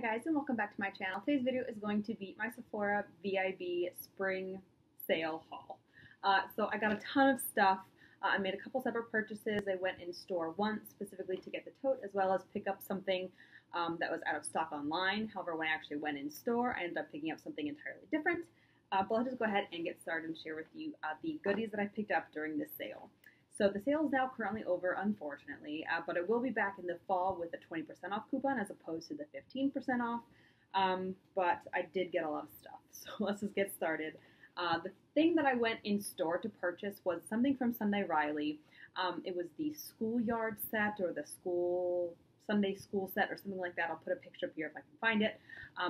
Hi guys, and welcome back to my channel. Today's video is going to be my Sephora VIB spring sale haul. So I got a ton of stuff. I made a couple separate purchases. I went in store once specifically to get the tote as well as pick up something that was out of stock online. However, when I actually went in store, I ended up picking up something entirely different. But I'll just go ahead and get started and share with you the goodies that I picked up during this sale. So the sale is now currently over, unfortunately, but it will be back in the fall with a 20% off coupon as opposed to the 15% off, but I did get a lot of stuff, so let's just get started. The thing that I went in store to purchase was something from Sunday Riley. It was the schoolyard set or the Sunday school set or something like that. I'll put a picture up here if I can find it,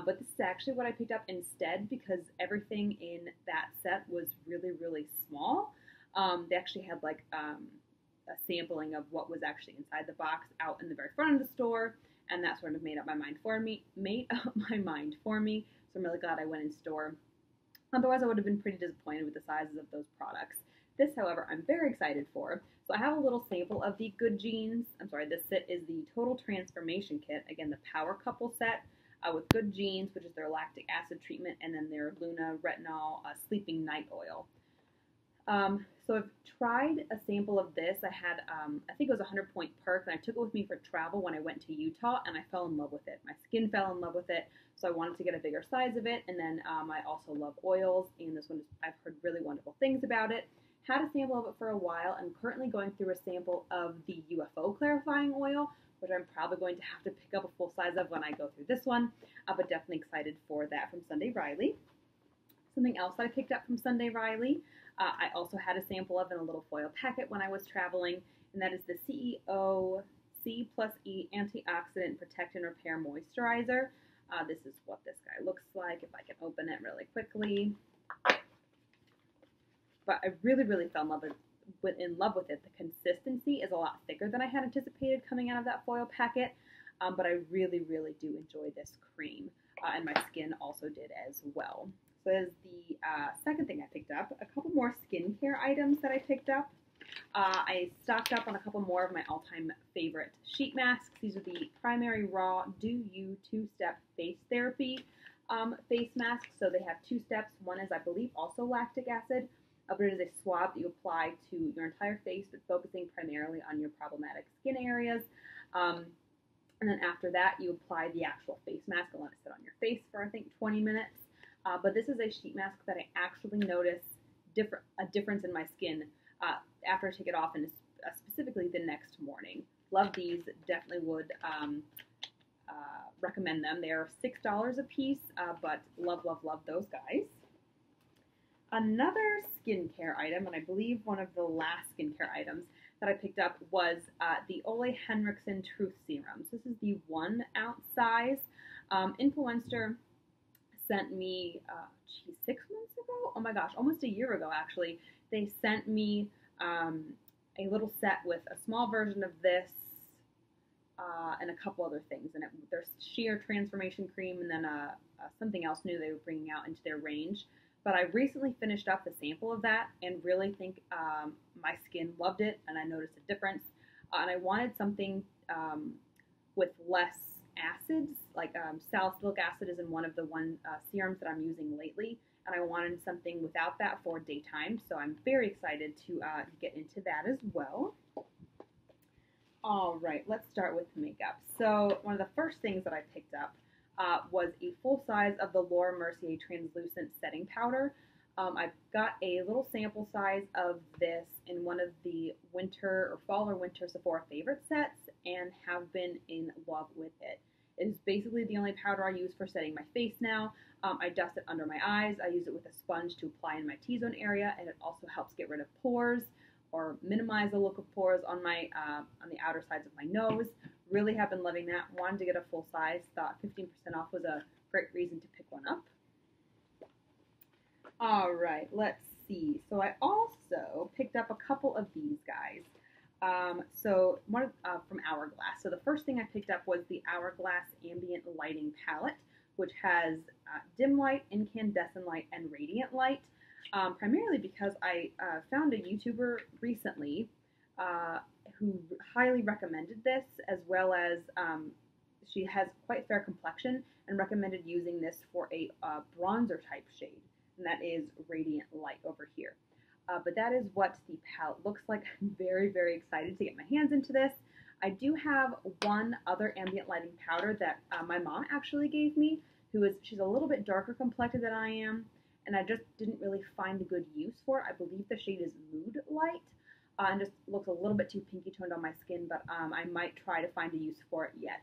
but this is actually what I picked up instead because everything in that set was really, really small. They actually had like a sampling of what was actually inside the box out in the very front of the store, and that sort of made up my mind for me. So I'm really glad I went in store. Otherwise, I would have been pretty disappointed with the sizes of those products. This, however, I'm very excited for. So I have a little sample of the Good Genes. This set is the Total Transformation Kit. Again, the Power Couple set with Good Genes, which is their lactic acid treatment, and then their Luna Retinol Sleeping Night Oil. So I've tried a sample of this. I had, I think it was a 100-point perk, and I took it with me for travel when I went to Utah, and I fell in love with it. My skin fell in love with it, so I wanted to get a bigger size of it, and then I also love oils, and this one, I've heard really wonderful things about it. Had a sample of it for a while. I'm currently going through a sample of the UFO clarifying oil, which I'm probably going to have to pick up a full size of when I go through this one, but definitely excited for that from Sunday Riley. Something else that I picked up from Sunday Riley, I also had a sample of in a little foil packet when I was traveling, and that is the CEO C plus E Antioxidant Protect and Repair Moisturizer. This is what this guy looks like, if I can open it really quickly. But I really, really fell in love with it. The consistency is a lot thicker than I had anticipated coming out of that foil packet, but I really, really do enjoy this cream, and my skin also did as well. So that is the second thing I picked up. A couple more skincare items that I picked up. I stocked up on a couple more of my all-time favorite sheet masks. These are the Primary Raw Do You Two-Step Face Therapy face masks. So they have two steps. One is, I believe, also lactic acid, but it is a swab that you apply to your entire face, but focusing primarily on your problematic skin areas. And then after that, you apply the actual face mask and let it sit on your face for, I think, 20 minutes. But this is a sheet mask that I actually notice a difference in my skin after I take it off, and specifically the next morning. Love these. Definitely would recommend them. They are $6 a piece, but love, love, love those guys. Another skincare item, and I believe one of the last skincare items that I picked up, was the Ole Henriksel Truth Serum. So this is the 1 ounce size. Influencer sent me, 6 months ago? Oh my gosh, almost a year ago actually. They sent me a little set with a small version of this and a couple other things. And their sheer transformation cream, and then something else new they were bringing out into their range. But I recently finished up the sample of that and really think my skin loved it, and I noticed a difference. And I wanted something with less acids, like salicylic acid is in one of the serums that I'm using lately, and I wanted something without that for daytime, so I'm very excited to get into that as well. All right, let's start with makeup. So one of the first things that I picked up was a full size of the Laura Mercier translucent setting powder. I've got a little sample size of this in one of the winter or fall or winter Sephora favorite sets, and have been in love with it. It is basically the only powder I use for setting my face now. I dust it under my eyes. I use it with a sponge to apply in my T-zone area, and it also helps get rid of pores or minimize the look of pores on my on the outer sides of my nose. Really have been loving that. Wanted to get a full size. Thought 15% off was a great reason to pick one up. All right, let's see. So I also picked up a couple of these guys. So one from Hourglass. So the first thing I picked up was the Hourglass Ambient Lighting Palette, which has dim light, incandescent light, and radiant light. Primarily because I found a YouTuber recently who highly recommended this, as well as She has quite fair complexion and recommended using this for a bronzer type shade, and that is Radiant Light over here. But that is what the palette looks like. I'm very, very excited to get my hands into this. I do have one other ambient lighting powder that my mom actually gave me, she's a little bit darker complected than I am, and I just didn't really find a good use for it. I believe the shade is Mood Light, and just looks a little bit too pinky toned on my skin, but I might try to find a use for it yet.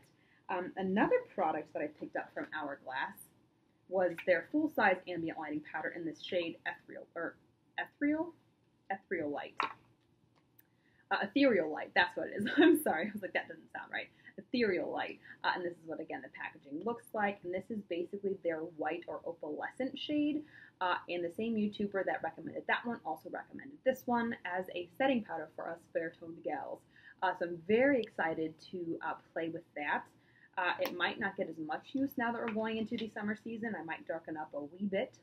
Another product that I picked up from Hourglass was their full-size ambient lighting powder in this shade Ethereal Light, that's what it is. I'm sorry, I was like, that doesn't sound right. Ethereal Light, and this is what, again, the packaging looks like, and this is basically their white or opalescent shade, and the same YouTuber that recommended that one also recommended this one as a setting powder for us fair-toned gals. So I'm very excited to play with that. It might not get as much use now that we're going into the summer season. I might darken up a wee bit,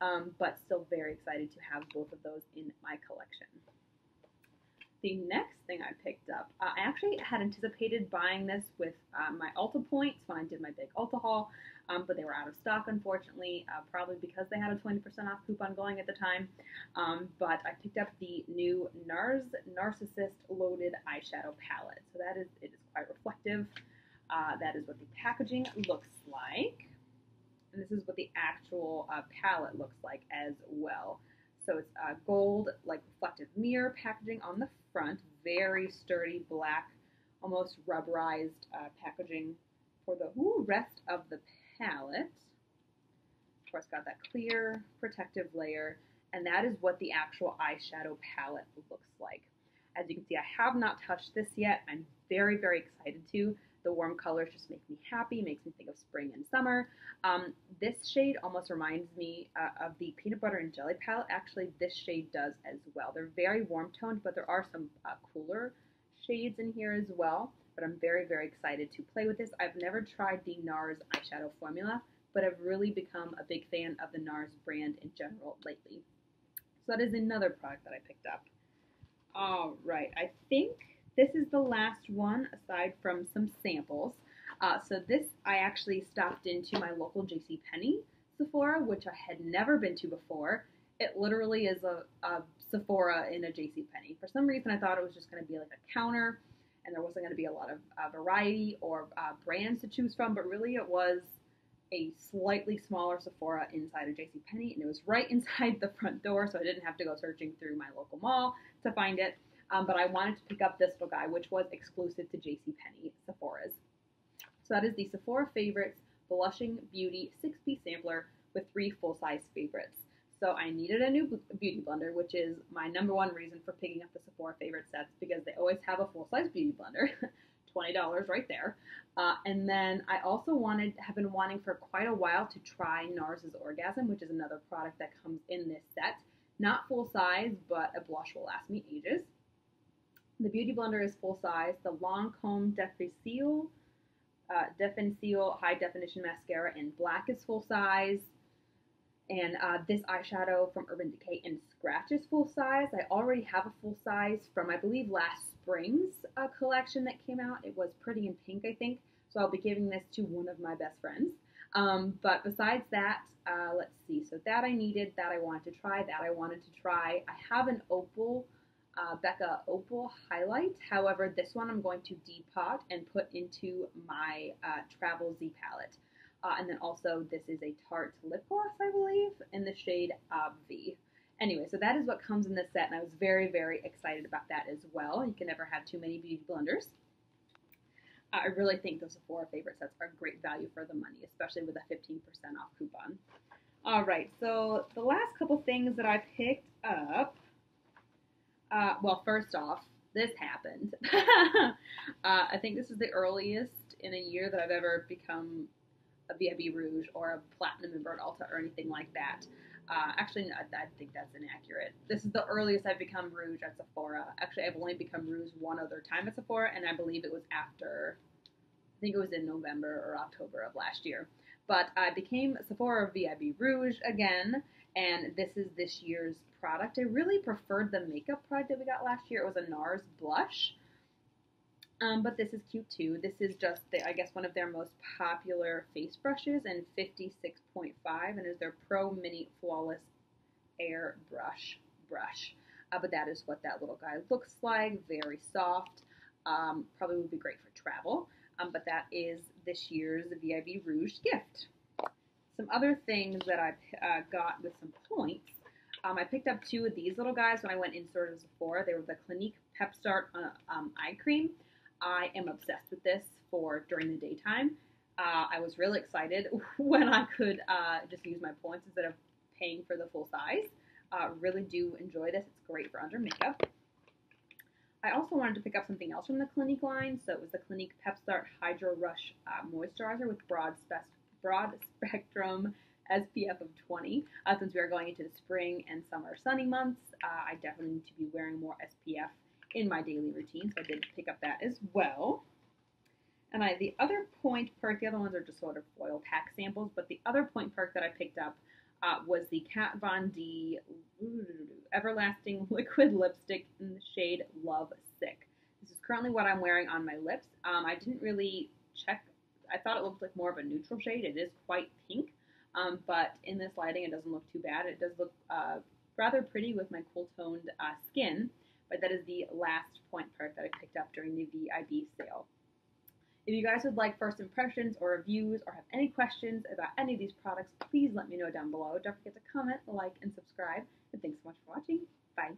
but still very excited to have both of those in my collection. The next thing I picked up, I actually had anticipated buying this with my Ulta points when I did my big Ulta haul, but they were out of stock, unfortunately, probably because they had a 20% off coupon going at the time. But I picked up the new NARS Narcissist Loaded Eyeshadow Palette. So that is, it is quite reflective. That is what the packaging looks like, and this is what the actual palette looks like as well. So it's gold, like reflective mirror packaging on the front, very sturdy black, almost rubberized packaging for the rest of the palette. Of course, got that clear protective layer, and that is what the actual eyeshadow palette looks like. As you can see, I have not touched this yet. I'm very, very excited to. The warm colors just make me happy, makes me think of spring and summer. This shade almost reminds me of the Peanut Butter and Jelly palette. Actually, this shade does as well. They're very warm toned, but there are some cooler shades in here as well. But I'm very, very excited to play with this. I've never tried the NARS eyeshadow formula, but I've really become a big fan of the NARS brand in general lately. So that is another product that I picked up. All right, I think this is the last one, aside from some samples. So this, I actually stopped into my local JCPenney Sephora, which I had never been to before. It literally is a Sephora in a JCPenney. For some reason, I thought it was just going to be like a counter, and there wasn't going to be a lot of variety or brands to choose from, but really it was a slightly smaller Sephora inside of JCPenney, and it was right inside the front door, so I didn't have to go searching through my local mall to find it. But I wanted to pick up this little guy, which was exclusive to JCPenney Sephora's. So that is the Sephora Favorites Blushing Beauty 6-piece sampler with 3 full-size favorites. So I needed a new beauty blender, which is my #1 reason for picking up the Sephora Favorite sets, because they always have a full-size beauty blender, $20 right there. And then I also have been wanting for quite a while to try NARS's Orgasm, which is another product that comes in this set. Not full-size, but a blush will last me ages. The beauty blender is full size. The Lancôme Defenseal High Definition Mascara in black is full size. And this eyeshadow from Urban Decay in Scratch is full size. I already have a full size from, I believe, last spring's collection that came out. It was Pretty in Pink, I think. So I'll be giving this to one of my best friends. But besides that, let's see. So that I needed, that I wanted to try, that I wanted to try. I have an Opal. Becca Opal Highlight. However, this one I'm going to depot and put into my Travel Z palette. And then also this is a Tarte lip gloss, I believe, in the shade Obvi. Anyway, so that is what comes in this set, and I was very, very excited about that as well. You can never have too many beauty blenders. I really think those Sephora favorite sets are great value for the money, especially with a 15% off coupon. All right, so the last couple things that I picked up. Well, first off, this happened. I think this is the earliest in a year that I've ever become a VIB Rouge or a Platinum member at Ulta or anything like that. Actually, no, I think that's inaccurate. This is the earliest I've become Rouge at Sephora. Actually, I've only become Rouge one other time at Sephora, and I believe it was after, I think it was in November or October of last year. But I became Sephora VIB Rouge again, and this is this year's product. I really preferred the makeup product that we got last year. It was a NARS blush. But this is cute too. This is just, I guess, one of their most popular face brushes in 56.5 and is their Pro Mini Flawless Air Brush. But that is what that little guy looks like. Very soft. Probably would be great for travel. But that is this year's VIB Rouge gift. Some other things that I got with some points. I picked up two of these little guys when I went in store to Sephora. They were the Clinique Pepstart eye cream. I am obsessed with this for during the daytime. I was really excited when I could just use my points instead of paying for the full size. Really do enjoy this. It's great for under makeup. I also wanted to pick up something else from the Clinique line. So it was the Clinique Pepstart Hydro Rush Moisturizer with broad spectrum SPF of 20. Since we are going into the spring and summer sunny months, I definitely need to be wearing more SPF in my daily routine, so I did pick up that as well. And the other point perk, the other ones are just sort of foil pack samples, but the other point perk that I picked up was the Kat Von D Everlasting Liquid Lipstick in the shade Love Sick. This is currently what I'm wearing on my lips. I didn't really check. I thought it looked like more of a neutral shade. It is quite pink, but in this lighting, it doesn't look too bad. It does look rather pretty with my cool-toned skin, but that is the last point perk that I picked up during the VIB sale. If you guys would like first impressions or reviews or have any questions about any of these products, please let me know down below. Don't forget to comment, like, and subscribe. And thanks so much for watching. Bye.